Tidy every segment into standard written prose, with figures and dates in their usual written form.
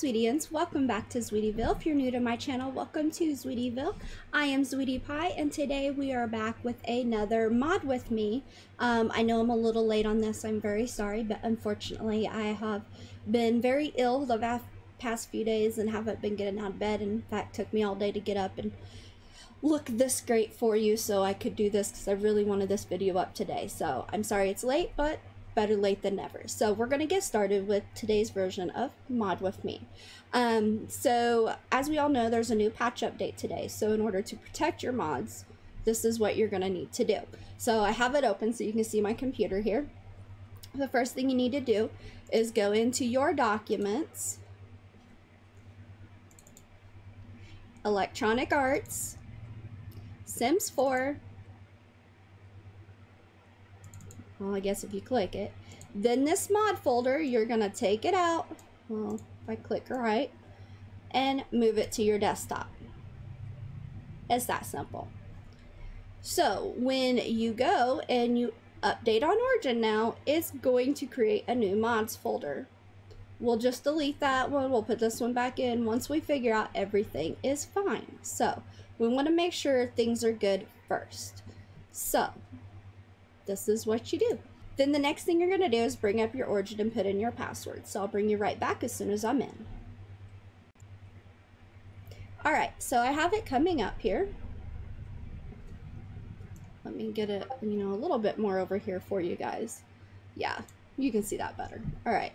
Zweetians, welcome back to Zweetieville. If you're new to my channel, welcome to Zweetieville. I am Zweetie Pie, and today we are back with another mod with me. I know I'm a little late on this, I'm very sorry, but unfortunately I have been very ill the past few days and haven't been getting out of bed. In fact, it took me all day to get up and look this great for you so I could do this because I really wanted this video up today. So I'm sorry it's late, but better late than never. So we're gonna get started with today's version of Mod With Me. So as we all know, there's a new patch update today. So in order to protect your mods, this is what you're gonna need to do. So I have it open so you can see my computer here. The first thing you need to do is go into your documents, Electronic Arts, Sims 4, well, I guess if you click it, then this mod folder, you're gonna take it out. Well, if I click right, and move it to your desktop. It's that simple. So when you go and you update on Origin now, it's going to create a new mods folder. We'll just delete that one. We'll put this one back in once we figure out everything is fine. So we want to make sure things are good first. So this is what you do. Then the next thing you're gonna do is bring up your Origin and put in your password. So I'll bring you right back as soon as I'm in. All right, so I have it coming up here. Let me get it, you know, a little bit more over here for you guys. Yeah, you can see that better. All right,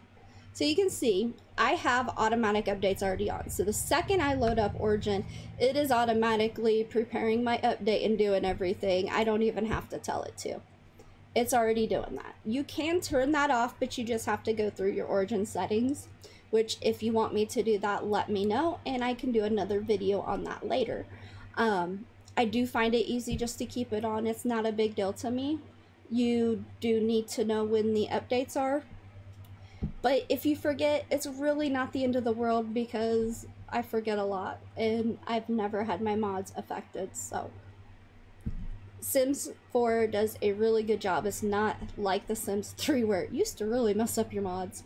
so you can see I have automatic updates already on. So the second I load up Origin, it is automatically preparing my update and doing everything. I don't even have to tell it to. It's already doing that. You can turn that off, but you just have to go through your Origin settings, which if you want me to do that, let me know, and I can do another video on that later. I do find it easy just to keep it on. It's not a big deal to me. You do need to know when the updates are, but if you forget, it's really not the end of the world because I forget a lot, and I've never had my mods affected, so. Sims 4 does a really good job. It's not like the Sims 3 where it used to really mess up your mods.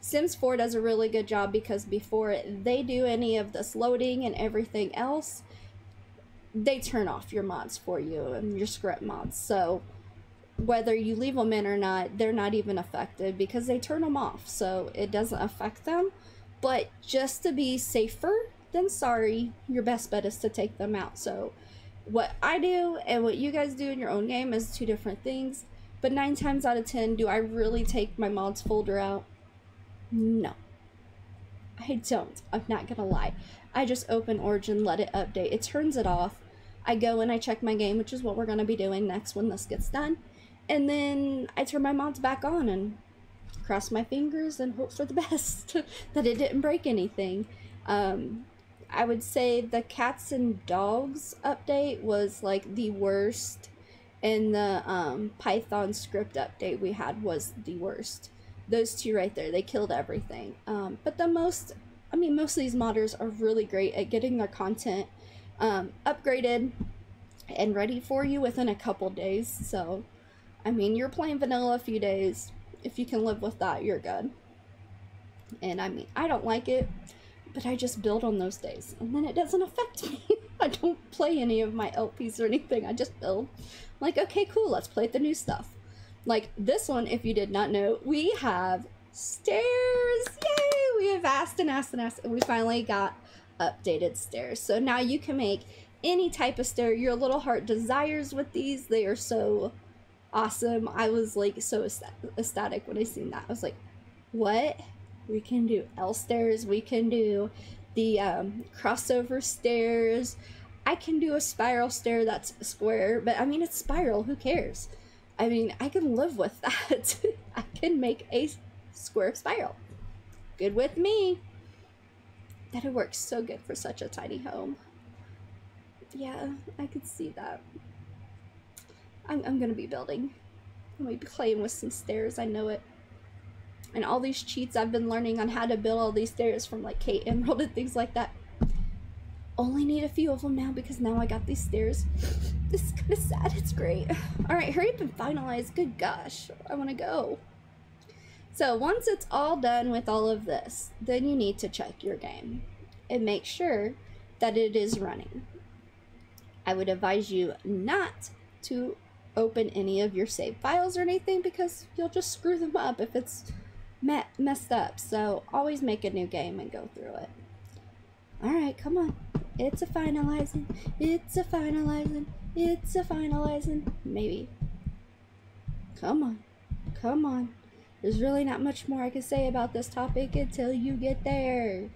Sims 4 does a really good job because before they do any of this loading and everything else, they turn off your mods for you and your script mods. So whether you leave them in or not, they're not even affected because they turn them off. So it doesn't affect them. But just to be safer than sorry, your best bet is to take them out. So what I do and what you guys do in your own game is two different things, but 9 times out of 10, do I really take my mods folder out? No, I don't. I'm not gonna lie. I just open Origin, let it update. It turns it off. I go and I check my game, which is what we're gonna be doing next when this gets done. And then I turn my mods back on and cross my fingers and hope for the best that it didn't break anything. I would say the cats and dogs update was like the worst, and the Python script update we had was the worst. Those two right there, they killed everything. But most of these modders are really great at getting their content upgraded and ready for you within a couple days. So, I mean, you're playing vanilla a few days. If you can live with that, you're good. And I mean, I don't like it, but I just build on those days, and then it doesn't affect me. I don't play any of my LPs or anything. I just build. I'm like, okay, cool, let's play the new stuff. Like this one, if you did not know, we have stairs. Yay! We have asked and asked and asked, and we finally got updated stairs. So now you can make any type of stair your little heart desires with these. They are so awesome. I was like so ecstatic when I seen that. I was like, what? We can do L stairs, we can do the crossover stairs. I can do a spiral stair that's square, but I mean, it's spiral, who cares? I mean, I can live with that. I can make a square spiral. Good with me. That it works so good for such a tiny home. Yeah, I could see that. I'm gonna be building. I'm gonna be playing with some stairs, I know it. And all these cheats I've been learning on how to build all these stairs from like Kate Emerald and things like that. only need a few of them now because now I got these stairs. This is kind of sad. It's great. All right, hurry up and finalize. Good gosh, I want to go. So once it's all done with all of this, then you need to check your game and make sure that it is running. I would advise you not to open any of your save files or anything because you'll just screw them up if it's messed up. So always make a new game and go through it. All right, come on. It's a finalizing. It's a finalizing. It's a finalizing. Maybe. Come on. Come on. There's really not much more I can say about this topic until you get there.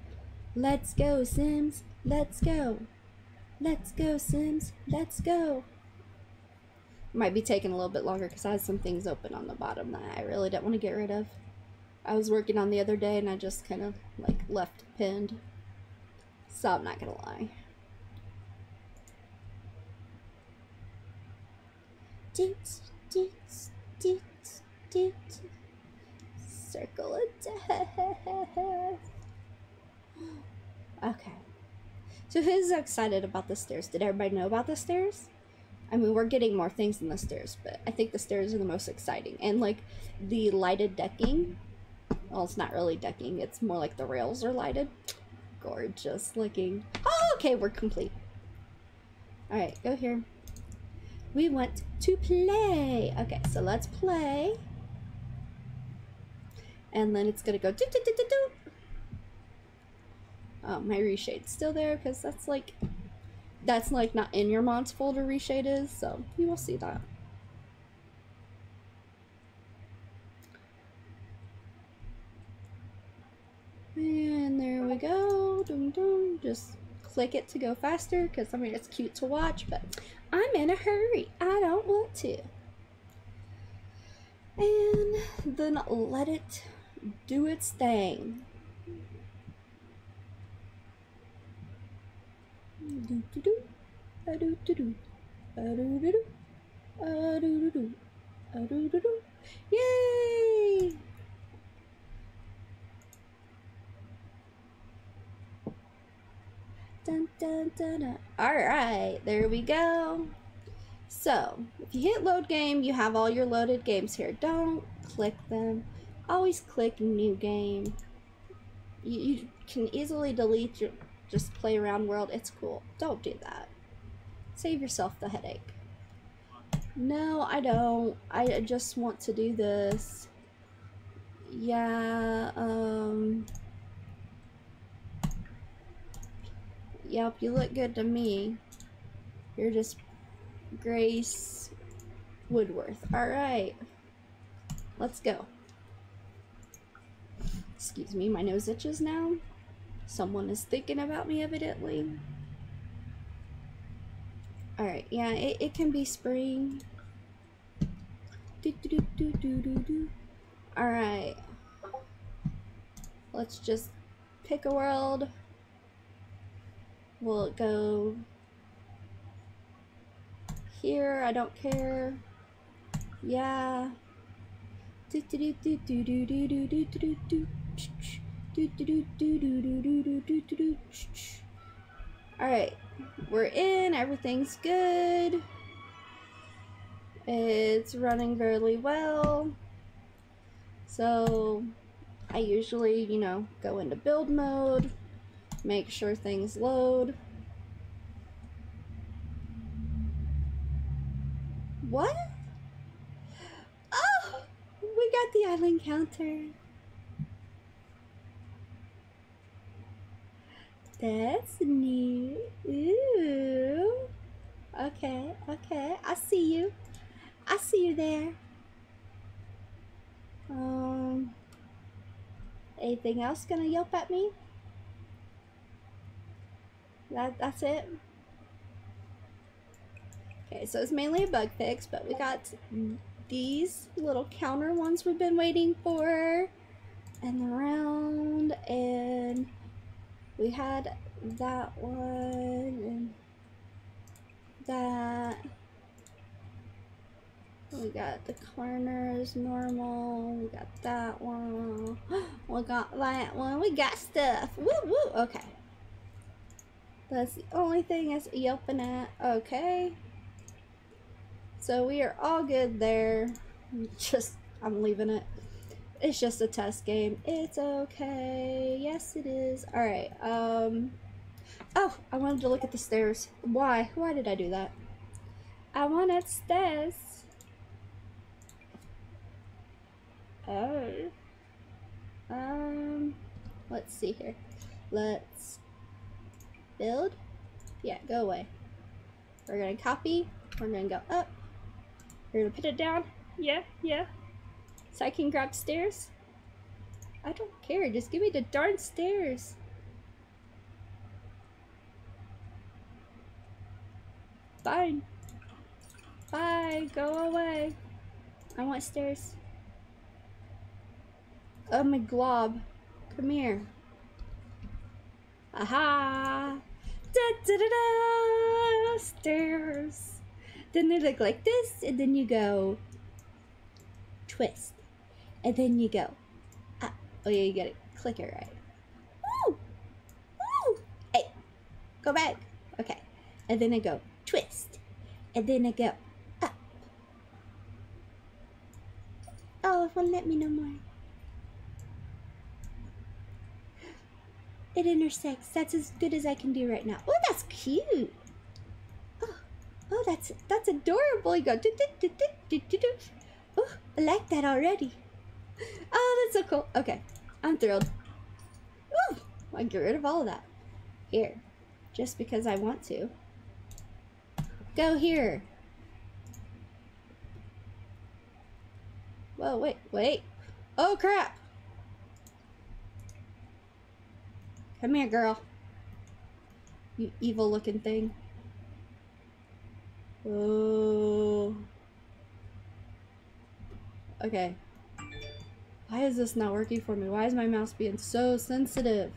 Let's go, Sims. Let's go. Let's go, Sims. Let's go. Might be taking a little bit longer because I had some things open on the bottom that I really don't want to get rid of. I was working on the other day and I just kind of like left pinned. So I'm not gonna lie. Doot, doot, doot, doot. Circle of death. Okay. So who's excited about the stairs? Did everybody know about the stairs? I mean, we're getting more things than the stairs, but I think the stairs are the most exciting. And like the lighted decking. Well, it's not really decking. It's more like the rails are lighted. Gorgeous looking. Oh, okay, we're complete. All right, go here. We want to play. Okay, so let's play. And then it's gonna go doot, doot, doot, doot, doot. Oh, my reshade's still there because that's like not in your mods folder reshade is, so you will see that. And there we go. Dum dum. Just click it to go faster because I mean it's cute to watch, but I'm in a hurry. I don't want to. And then let it do its thing. Do do do. A do do do. A do do do. A do do do. A do do do. Yay! Dun, dun, dun, dun. All right, there we go. So if you hit load game, you have all your loaded games here. Don't click them. Always click new game. You can easily delete your just play around world. It's cool. Don't do that. Save yourself the headache. No, I don't. I just want to do this. Yeah. Yep, you look good to me. You're just Grace Woodworth. Alright. Let's go. Excuse me, my nose itches now. Someone is thinking about me, evidently. Alright, yeah, it can be spring. Alright. Let's just pick a world. Will it go here? I don't care. Yeah. Alright, we're in. Everything's good. It's running fairly well. So I usually, you know, go into build mode. Make sure things load. What? Oh! We got the island counter. That's neat. Ooh. Okay, okay. I see you. I see you there. Anything else gonna yelp at me? That's it. Okay, so it's mainly a bug fix, but we got these little counter ones we've been waiting for. And the round, and we had that one, and that. We got the corners normal, we got that one, we got that one, we got stuff. Woo woo, okay. That's the only thing it's yelping at. Okay. So we are all good there. I'm leaving it. It's just a test game. It's okay. Yes, it is. Alright, oh, I wanted to look at the stairs. Why? Why did I do that? I wanted stairs. Oh. Let's see here. Let's build. Yeah, go away. We're gonna copy. We're gonna go up. We're gonna put it down. Yeah, yeah. So I can grab stairs? I don't care. Just give me the darn stairs. Fine. Bye. Go away. I want stairs. Oh, my glob. Come here. Aha! Da-da-da-da! Stairs. Then they look like this, and then you go twist. And then you go up. Oh yeah, you gotta click it right. Woo! Woo! Hey! Go back! Okay. And then I go twist. And then I go up. Oh, it won't let me no more. It intersects. That's as good as I can do right now. Oh, that's cute! Oh, oh that's adorable. You go do do do do do do do. Oh, I like that already. Oh, that's so cool. Okay, I'm thrilled. Ooh, I get rid of all of that. Here, just because I want to. Go here. Whoa, wait, wait. Oh, crap. Come here, girl. You evil looking thing. Oh. Okay. Why is this not working for me? Why is my mouse being so sensitive?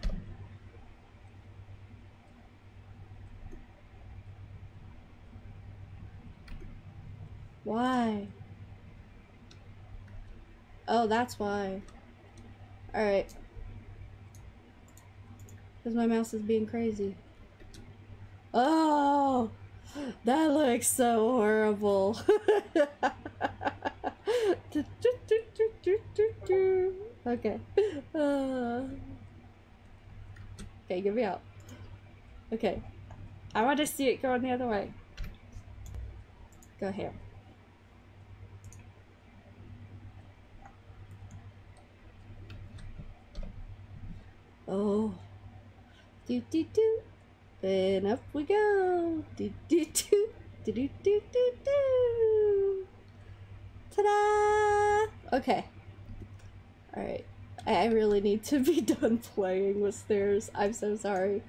Why? Oh, that's why. Alright. Because my mouse is being crazy. Oh! That looks so horrible. Okay. Okay, get me out. Okay. I want to see it going the other way. Go here. Oh. Do do do. And up we go. Do do do. Do do do do do. Ta-da! Okay. Alright. I really need to be done playing with stairs. I'm so sorry.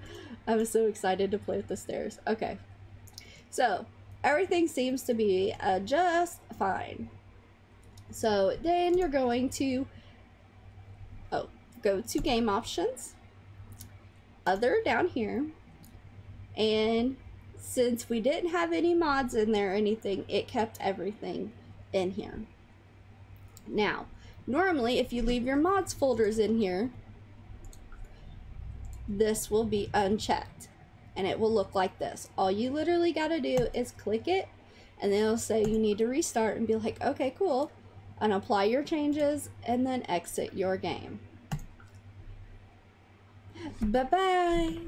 I was so excited to play with the stairs. Okay. So, everything seems to be just fine. So, then you're going to go to game options. Other down here. And since we didn't have any mods in there or anything, it kept everything in here. Now, normally if you leave your mods folders in here, this will be unchecked and it will look like this. All you literally gotta do is click it and then it'll say you need to restart and be like, okay, cool, and apply your changes and then exit your game. Bye-bye.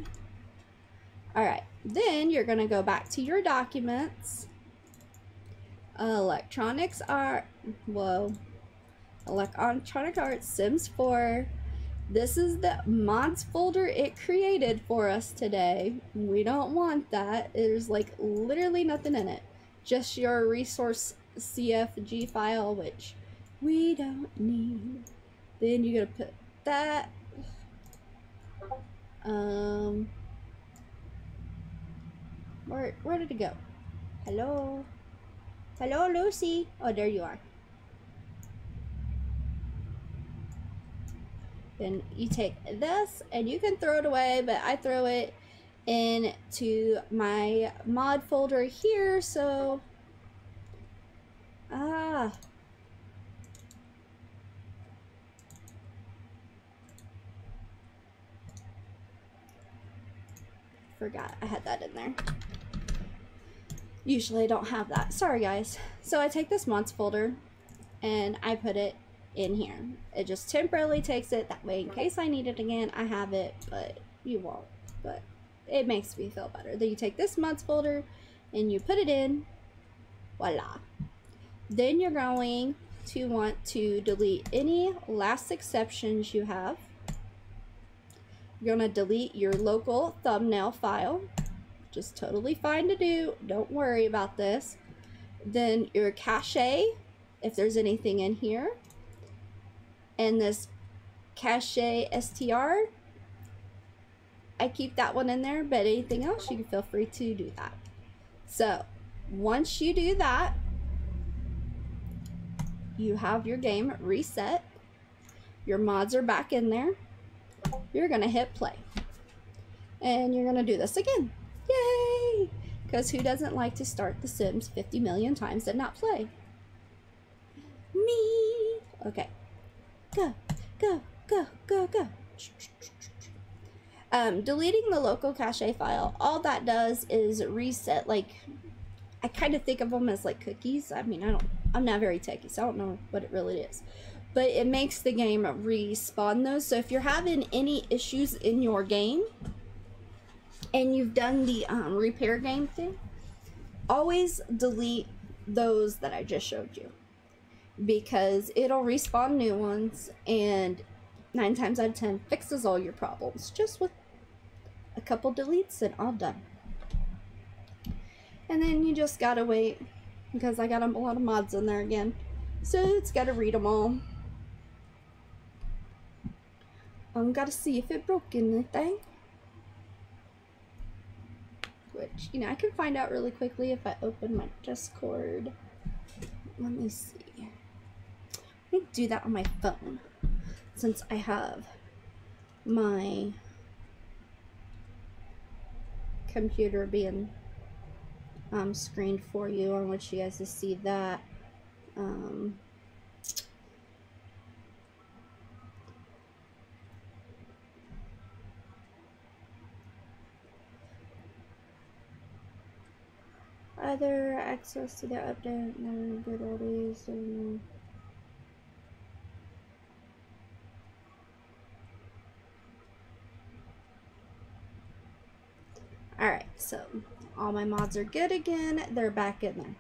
Alright, then you're gonna go back to your documents. Electronics Art, whoa. Electronic Arts, Sims 4. This is the mods folder it created for us today. We don't want that. There's like literally nothing in it. Just your resource CFG file, which we don't need. Then you're gonna put that. Where did it go? Hello? Hello, Lucy? Oh, there you are. Then you take this and you can throw it away, but I throw it into my mod folder here, so... Ah. forgot I had that in there. Usually I don't have that. Sorry, guys. So I take this months folder and I put it in here. It just temporarily takes it that way in case I need it again. I have it, but you won't. But it makes me feel better. Then you take this months folder and you put it in. Voila. Then you're going to want to delete any last exceptions you have. You're going to delete your local thumbnail file, which is totally fine to do. Don't worry about this. Then your cache, if there's anything in here. And this cache str, I keep that one in there, but anything else, you can feel free to do that. So once you do that, you have your game reset. Your mods are back in there. You're gonna hit play and you're gonna do this again. Yay! Because who doesn't like to start The Sims 50 million times and not play? Me! Okay. Go, go, go, go, go. Deleting the local cache file, all that does is reset, like, I kind of think of them as like cookies. I mean, I'm not very techy, so I don't know what it really is. But it makes the game respawn those. So if you're having any issues in your game and you've done the repair game thing, always delete those that I just showed you, because it'll respawn new ones, and 9 times out of 10 fixes all your problems just with a couple deletes and all done. And then you just gotta wait, because I got a lot of mods in there again, so it's gotta read them all. I'm gotta see if it broke anything, which, you know, I can find out really quickly if I open my Discord. Let me see. I can do that on my phone since I have my computer being screened for you. I want you guys to see that. Other access to the update, no good oldies, and all right, so all my mods are good again. They're back in there.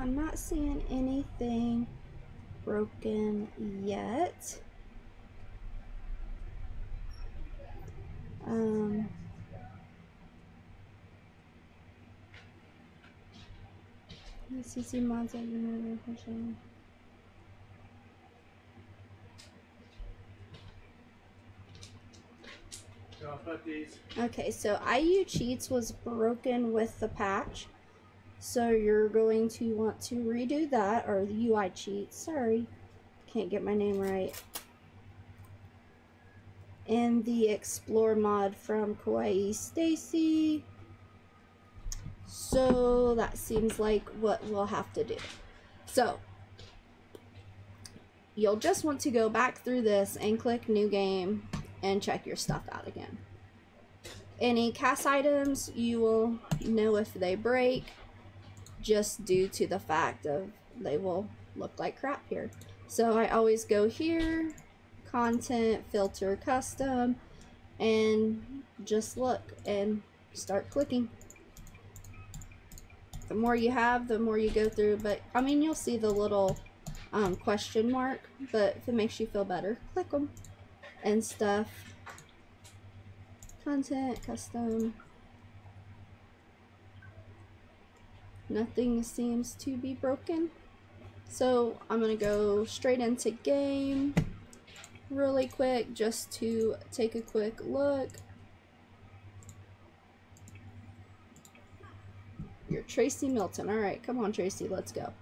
I'm not seeing anything broken yet. CC mods are another question. Okay, so IU Cheats was broken with the patch, so you're going to want to redo that, or the UI Cheats. Sorry, can't get my name right. And the Explore mod from Kawaii Stacy. So that seems like what we'll have to do. So you'll just want to go back through this and click new game and check your stuff out again. Any cast items, you will know if they break, just due to the fact of they will look like crap here. So I always go here, content, filter, custom, and just look and start clicking. The more you have, the more you go through, but I mean, you'll see the little question mark, but if it makes you feel better, click them and stuff. Content, custom. Nothing seems to be broken. So I'm gonna go straight into game really quick just to take a quick look. You're Tracy Milton. All right, come on, Tracy, let's go.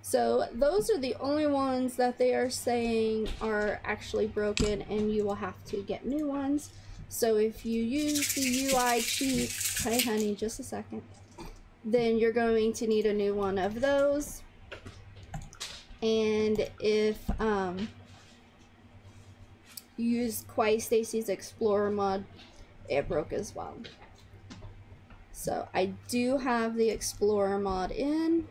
So those are the only ones that they are saying are actually broken, and you will have to get new ones. So if you use the UI cheats, hey honey, just a second, then you're going to need a new one of those. And if you use Kawaii Stacy's Explorer mod, it broke as well. So I do have the Explorer mod in.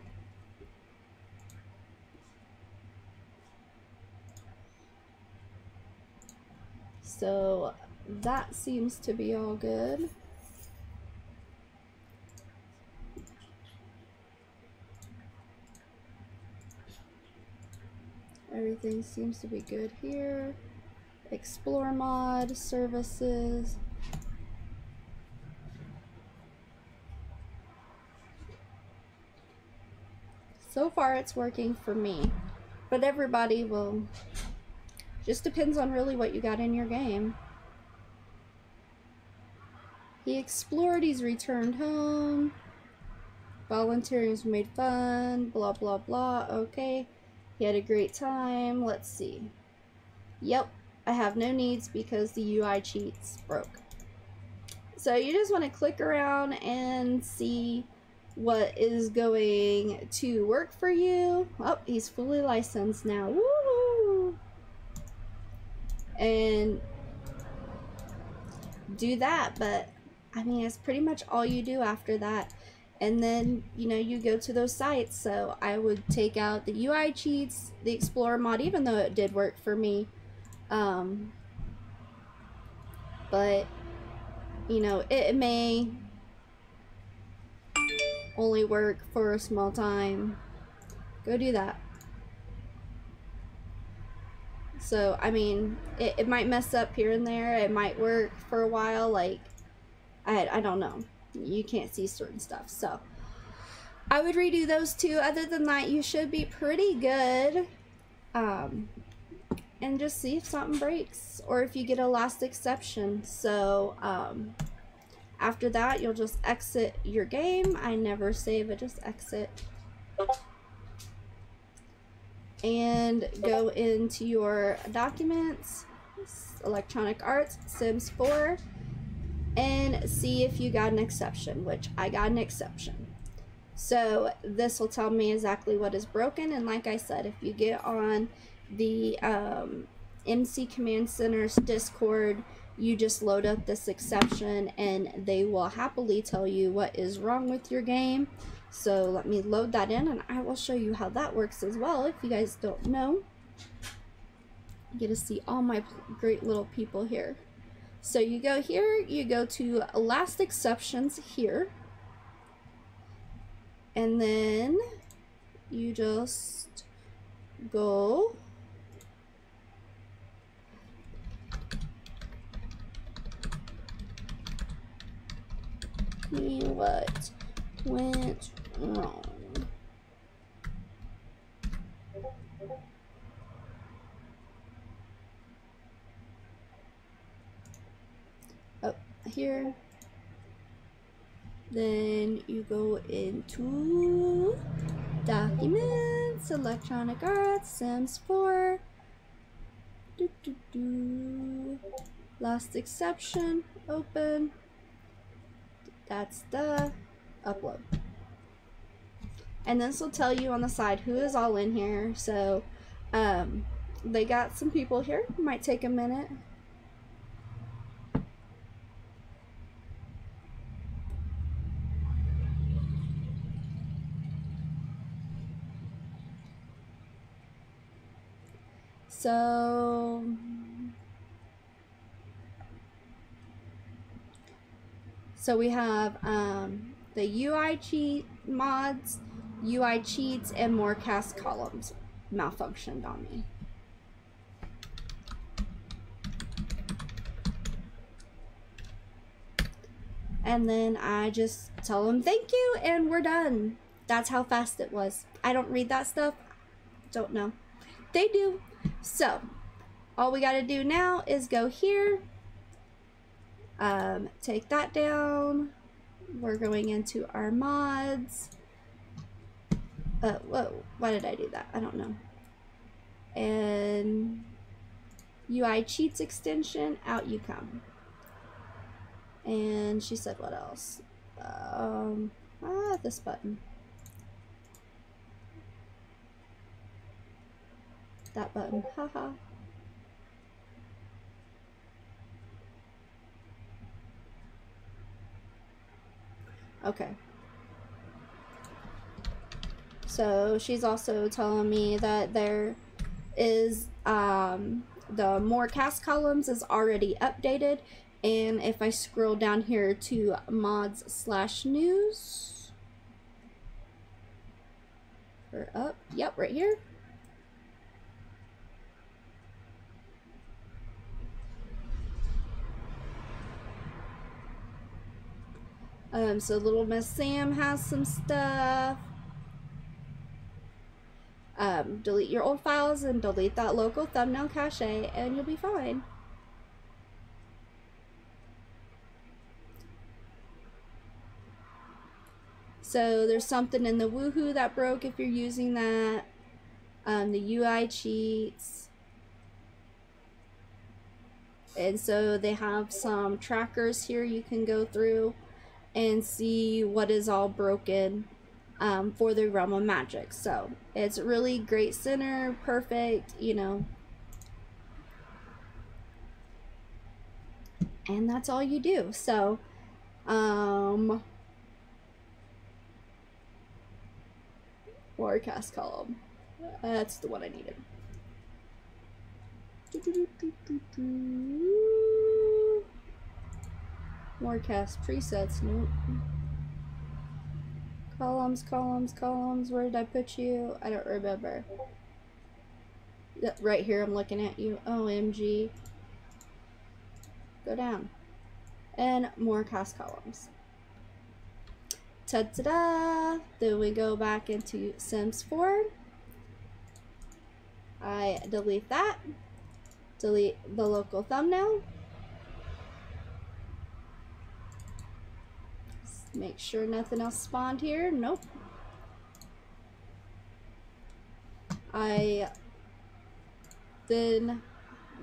So that seems to be all good. Everything seems to be good here. Explore mod, services. So far it's working for me, but everybody will, just depends on really what you got in your game. He explored, he's returned home. Volunteering was made fun, blah, blah, blah, okay. He had a great time. Let's see. Yep, I have no needs because the UI cheats broke. So you just want to click around and see what is going to work for you. Oh, he's fully licensed now. Woo! And do that, but I mean, it's pretty much all you do after that. And then, you know, you go to those sites. So I would take out the UI cheats, the Explorer mod, even though it did work for me. But, you know, it may only work for a small time. Go do that. So, I mean, it might mess up here and there. It might work for a while. Like, I don't know. You can't see certain stuff, so I would redo those two. Other than that, you should be pretty good, and just see if something breaks or if you get a last exception. So after that, you'll just exit your game. I never save it, just exit and go into your documents, Electronic Arts, Sims 4, and see if you got an exception, which I got an exception. So this will tell me exactly what is broken. And like I said, if you get on the MC Command Center's Discord, you just load up this exception and they will happily tell you what is wrong with your game. So let me load that in and I will show you how that works as well. If you guys don't know, you get to see all my great little people here. So you go here, you go to last exceptions here, and then you just go see what went wrong. Here, then you go into documents, Electronic Arts, Sims 4, last exception, open, that's the upload. And this will tell you on the side who is all in here. So they got some people here, might take a minute. So we have the UI cheat mods, UI cheats, and more cast columns malfunctioned on me. And then I just tell them thank you and we're done. That's how fast it was. I don't read that stuff. Don't know. They do. So all we gotta do now is go here. Take that down. We're going into our mods. Whoa, why did I do that? I don't know. And UI Cheats extension, out you come. And she said what else? This button. That button, haha. Okay. So she's also telling me that there is the more cast columns is already updated, and if I scroll down here to mods slash news or up, yep, right here, so Little Miss Sam has some stuff. Delete your old files and delete that local thumbnail cache and you'll be fine. So there's something in the Woohoo that broke if you're using that. The UI cheats. And so they have some trackers here you can go through and see what is all broken. For the realm of magic. So it's really great center, perfect, you know. And that's all you do. So forecast column. That's the one I needed. Forecast presets, nope. Columns, columns, columns, where did I put you? I don't remember. Right here, I'm looking at you. OMG. Go down. And more cast columns. Ta-da! Then we go back into Sims 4. I delete that. Delete the local thumbnail. Make sure nothing else spawned here. Nope. I then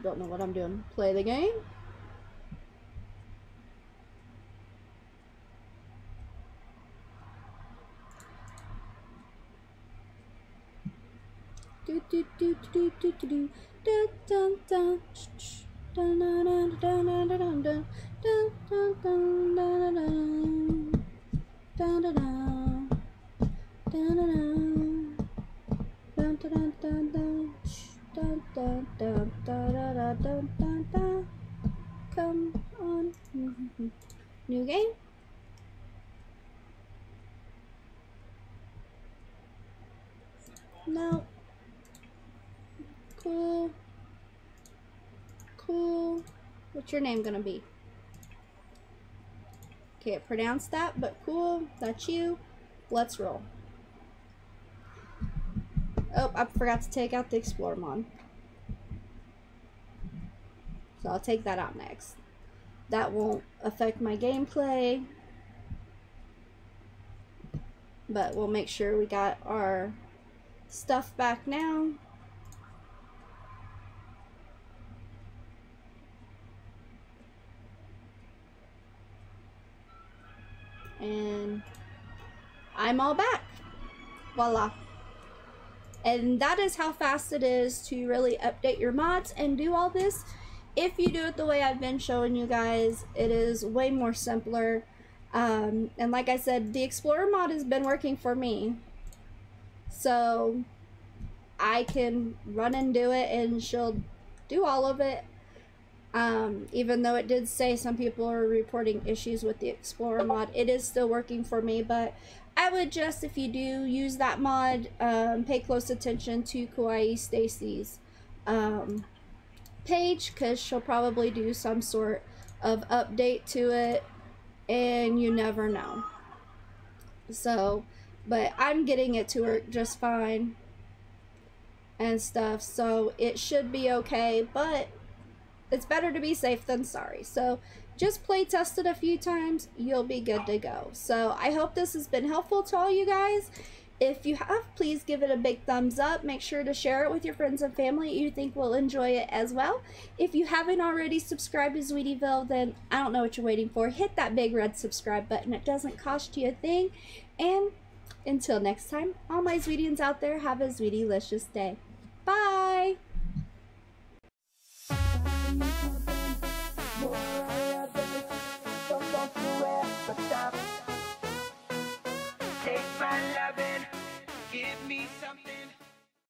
don't know what I'm doing. Play the game. Do do do do do do do do dun dun dun dun dun dun dun dun. Dun dun dun dun dun dun dun dun dun dun dun dun dun dun dun dun. Come on. New game. No. Cool. Cool. What's your name gonna be? Can't pronounce that, but cool, that's you. Let's roll. Oh, I forgot to take out the Explorer mod. So I'll take that out next. That won't affect my gameplay. But we'll make sure we got our stuff back now. And I'm all back. Voila. And that is how fast it is to really update your mods and do all this. If you do it the way I've been showing you guys, it is way more simpler. And like I said, the Explorer mod has been working for me. So I can run and do it and she'll do all of it. Even though it did say some people are reporting issues with the Explorer mod, it is still working for me, but I would just, if you do use that mod, pay close attention to Kawaii Stacy's page, because she'll probably do some sort of update to it, and you never know. So but I'm getting it to work just fine and stuff, so it should be okay, but it's better to be safe than sorry. So just play test it a few times, you'll be good to go. So I hope this has been helpful to all you guys. If you have, please give it a big thumbs up. Make sure to share it with your friends and family you think will enjoy it as well. If you haven't already subscribed to Zweetieville, then I don't know what you're waiting for. Hit that big red subscribe button. It doesn't cost you a thing. And until next time, all my Zweetians out there, have a Zweetielicious day.